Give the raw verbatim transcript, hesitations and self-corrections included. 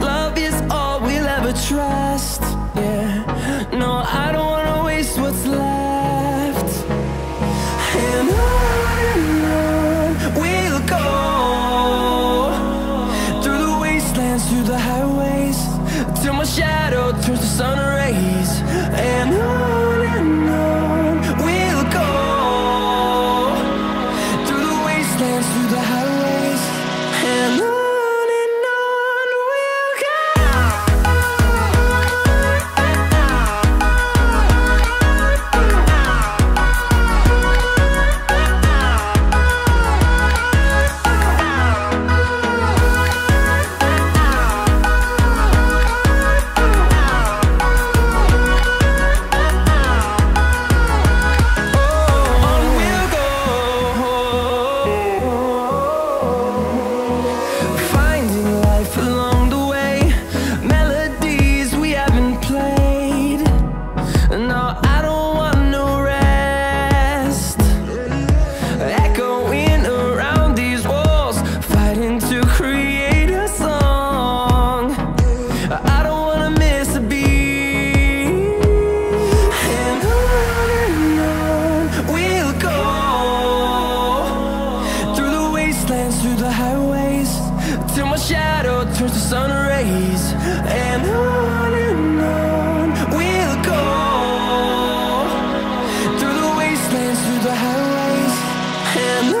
love is all we'll ever trust. Yeah, no, I don't wanna waste what's left. And on and on we'll go, through the wastelands, through the highways, till my shadow turns to sun rays, and on and on we'll go, through the wastelands, through the highways, and on. Through the highways, till my shadow turns to sun rays, and on and on we'll go, through the wastelands, through the highways, and on.